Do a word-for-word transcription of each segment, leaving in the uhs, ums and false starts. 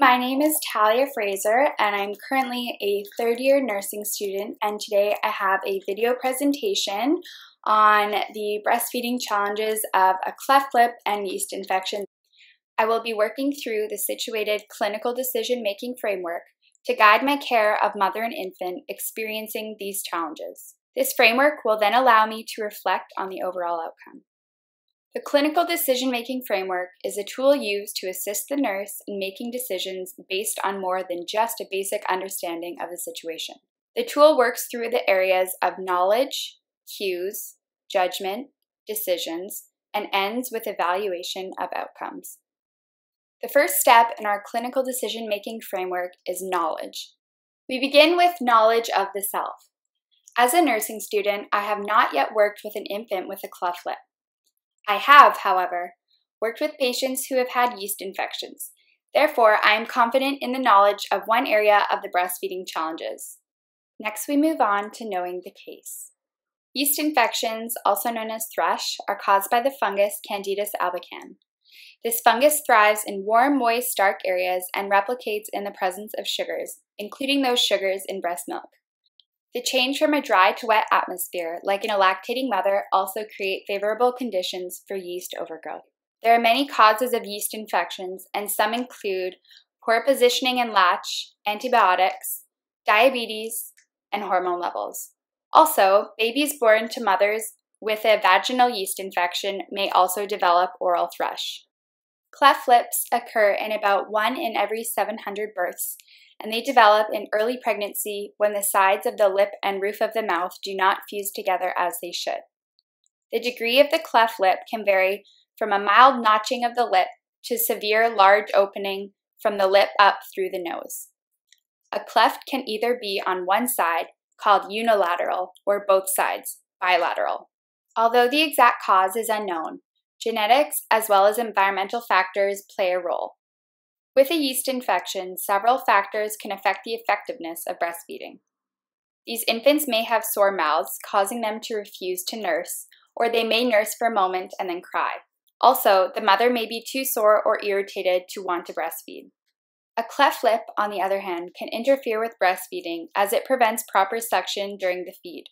My name is Talia Fraser, and I'm currently a third-year nursing student, and today I have a video presentation on the breastfeeding challenges of a cleft lip and yeast infection. I will be working through the Situated Clinical Decision Making Framework to guide my care of mother and infant experiencing these challenges. This framework will then allow me to reflect on the overall outcome. The Clinical Decision-Making Framework is a tool used to assist the nurse in making decisions based on more than just a basic understanding of the situation. The tool works through the areas of knowledge, cues, judgment, decisions, and ends with evaluation of outcomes. The first step in our Clinical Decision-Making Framework is knowledge. We begin with knowledge of the self. As a nursing student, I have not yet worked with an infant with a cleft lip. I have, however, worked with patients who have had yeast infections. Therefore, I am confident in the knowledge of one area of the breastfeeding challenges. Next, we move on to knowing the case. Yeast infections, also known as thrush, are caused by the fungus Candida albicans. This fungus thrives in warm, moist, dark areas and replicates in the presence of sugars, including those sugars in breast milk. The change from a dry to wet atmosphere, like in a lactating mother, also create favorable conditions for yeast overgrowth. There are many causes of yeast infections, and some include poor positioning and latch, antibiotics, diabetes, and hormone levels. Also, babies born to mothers with a vaginal yeast infection may also develop oral thrush. Cleft lips occur in about one in every seven hundred births, and they develop in early pregnancy when the sides of the lip and roof of the mouth do not fuse together as they should. The degree of the cleft lip can vary from a mild notching of the lip to severe large opening from the lip up through the nose. A cleft can either be on one side, called unilateral, or both sides, bilateral. Although the exact cause is unknown, genetics as well as environmental factors play a role. With a yeast infection, several factors can affect the effectiveness of breastfeeding. These infants may have sore mouths, causing them to refuse to nurse, or they may nurse for a moment and then cry. Also, the mother may be too sore or irritated to want to breastfeed. A cleft lip, on the other hand, can interfere with breastfeeding as it prevents proper suction during the feed.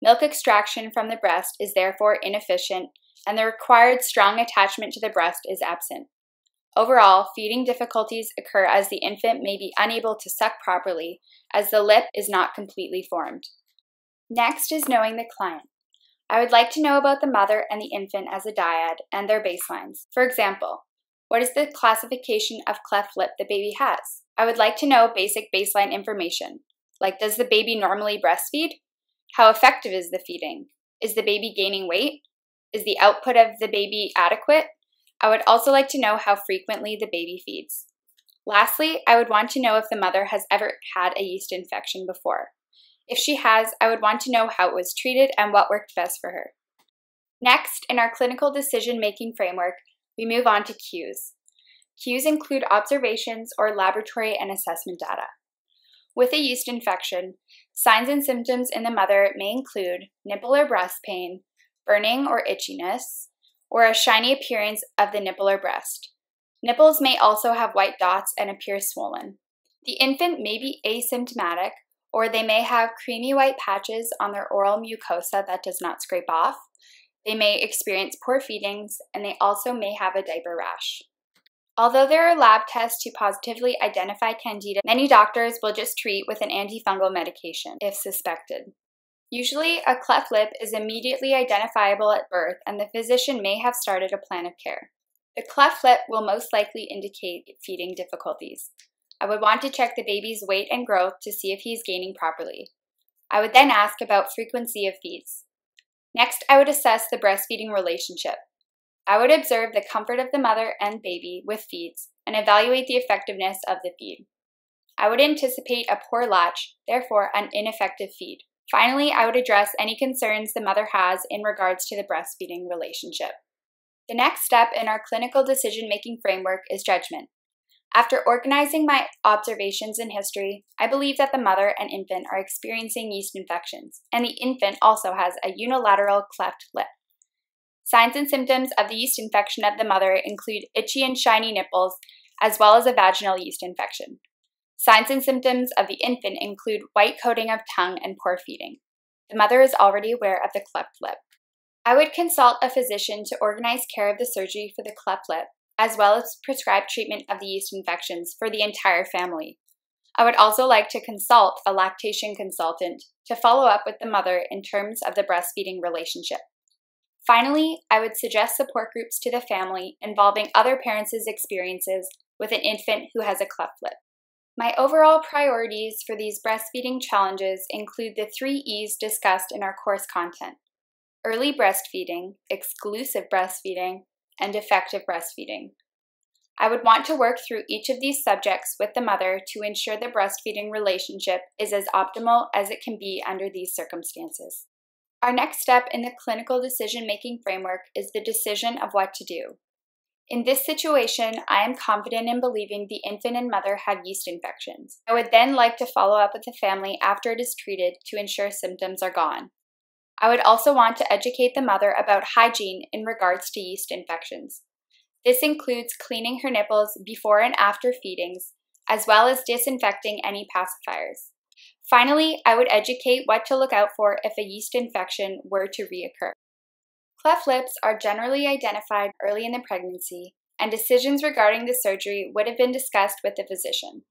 Milk extraction from the breast is therefore inefficient, and the required strong attachment to the breast is absent. Overall, feeding difficulties occur as the infant may be unable to suck properly, as the lip is not completely formed. Next is knowing the client. I would like to know about the mother and the infant as a dyad and their baselines. For example, what is the classification of cleft lip the baby has? I would like to know basic baseline information, like does the baby normally breastfeed? How effective is the feeding? Is the baby gaining weight? Is the output of the baby adequate? I would also like to know how frequently the baby feeds. Lastly, I would want to know if the mother has ever had a yeast infection before. If she has, I would want to know how it was treated and what worked best for her. Next, in our clinical decision-making framework, we move on to cues. Cues include observations or laboratory and assessment data. With a yeast infection, signs and symptoms in the mother may include nipple or breast pain, burning or itchiness, or a shiny appearance of the nipple or breast. Nipples may also have white dots and appear swollen. The infant may be asymptomatic, or they may have creamy white patches on their oral mucosa that does not scrape off. They may experience poor feedings, and they also may have a diaper rash. Although there are lab tests to positively identify Candida, many doctors will just treat with an antifungal medication if suspected. Usually, a cleft lip is immediately identifiable at birth, and the physician may have started a plan of care. The cleft lip will most likely indicate feeding difficulties. I would want to check the baby's weight and growth to see if he is gaining properly. I would then ask about frequency of feeds. Next, I would assess the breastfeeding relationship. I would observe the comfort of the mother and baby with feeds and evaluate the effectiveness of the feed. I would anticipate a poor latch, therefore an ineffective feed. Finally, I would address any concerns the mother has in regards to the breastfeeding relationship. The next step in our clinical decision-making framework is judgment. After organizing my observations and history, I believe that the mother and infant are experiencing yeast infections, and the infant also has a unilateral cleft lip. Signs and symptoms of the yeast infection of the mother include itchy and shiny nipples, as well as a vaginal yeast infection. Signs and symptoms of the infant include white coating of tongue and poor feeding. The mother is already aware of the cleft lip. I would consult a physician to organize care of the surgery for the cleft lip, as well as prescribe treatment of the yeast infections for the entire family. I would also like to consult a lactation consultant to follow up with the mother in terms of the breastfeeding relationship. Finally, I would suggest support groups to the family involving other parents' experiences with an infant who has a cleft lip. My overall priorities for these breastfeeding challenges include the three E's discussed in our course content: early breastfeeding, exclusive breastfeeding, and effective breastfeeding. I would want to work through each of these subjects with the mother to ensure the breastfeeding relationship is as optimal as it can be under these circumstances. Our next step in the clinical decision-making framework is the decision of what to do. In this situation, I am confident in believing the infant and mother have yeast infections. I would then like to follow up with the family after it is treated to ensure symptoms are gone. I would also want to educate the mother about hygiene in regards to yeast infections. This includes cleaning her nipples before and after feedings, as well as disinfecting any pacifiers. Finally, I would educate what to look out for if a yeast infection were to reoccur. Cleft lips are generally identified early in the pregnancy, and decisions regarding the surgery would have been discussed with the physician.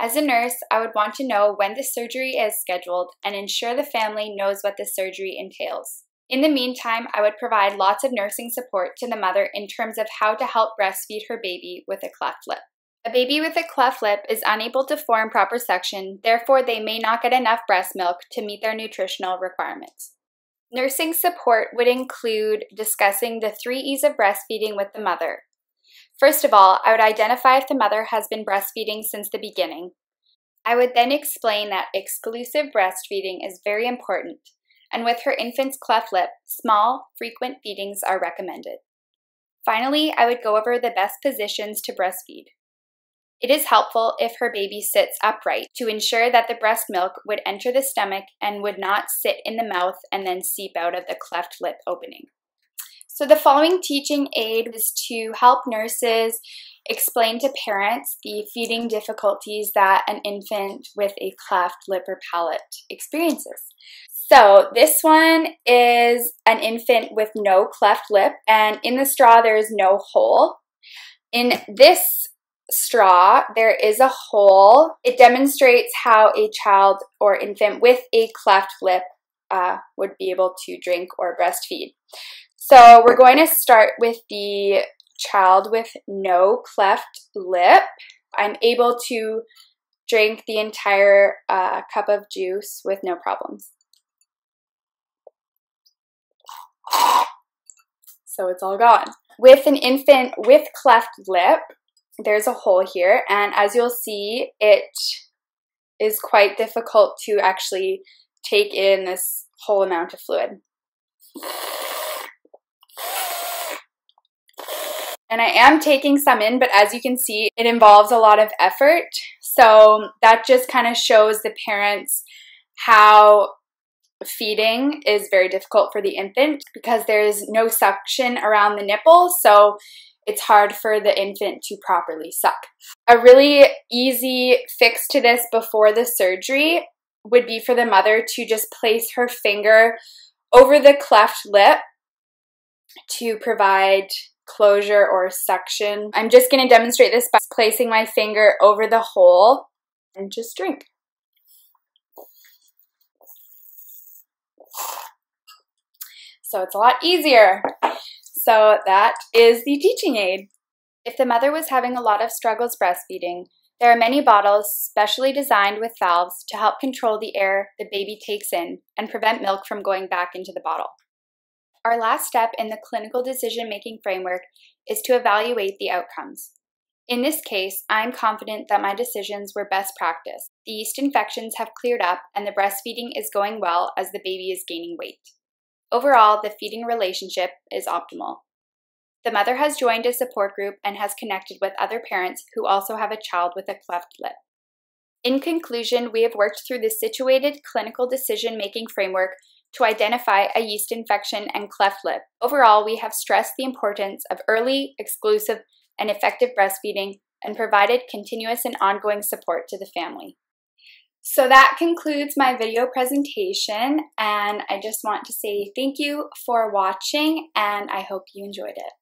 As a nurse, I would want to know when the surgery is scheduled and ensure the family knows what the surgery entails. In the meantime, I would provide lots of nursing support to the mother in terms of how to help breastfeed her baby with a cleft lip. A baby with a cleft lip is unable to form proper suction, therefore they may not get enough breast milk to meet their nutritional requirements. Nursing support would include discussing the three E's of breastfeeding with the mother. First of all, I would identify if the mother has been breastfeeding since the beginning. I would then explain that exclusive breastfeeding is very important, and with her infant's cleft lip, small, frequent feedings are recommended. Finally, I would go over the best positions to breastfeed. It is helpful if her baby sits upright to ensure that the breast milk would enter the stomach and would not sit in the mouth and then seep out of the cleft lip opening. So the following teaching aid is to help nurses explain to parents the feeding difficulties that an infant with a cleft lip or palate experiences. So this one is an infant with no cleft lip, and in the straw there is no hole. In this straw, there is a hole. It demonstrates how a child or infant with a cleft lip uh, would be able to drink or breastfeed. So we're going to start with the child with no cleft lip. I'm able to drink the entire uh, cup of juice with no problems. So it's all gone. With an infant with cleft lip, there's a hole here, and as you'll see, it is quite difficult to actually take in this whole amount of fluid. And I am taking some in, but as you can see, it involves a lot of effort. So that just kind of shows the parents how feeding is very difficult for the infant because there's no suction around the nipple. So it's hard for the infant to properly suck. A really easy fix to this before the surgery would be for the mother to just place her finger over the cleft lip to provide closure or suction. I'm just going to demonstrate this by placing my finger over the hole and just drink. So it's a lot easier. So that is the teaching aid. If the mother was having a lot of struggles breastfeeding, there are many bottles specially designed with valves to help control the air the baby takes in and prevent milk from going back into the bottle. Our last step in the clinical decision-making framework is to evaluate the outcomes. In this case, I am confident that my decisions were best practice. The yeast infections have cleared up and the breastfeeding is going well as the baby is gaining weight. Overall, the feeding relationship is optimal. The mother has joined a support group and has connected with other parents who also have a child with a cleft lip. In conclusion, we have worked through the situated clinical decision-making framework to identify a yeast infection and cleft lip. Overall, we have stressed the importance of early, exclusive, and effective breastfeeding and provided continuous and ongoing support to the family. So that concludes my video presentation, and I just want to say thank you for watching, and I hope you enjoyed it.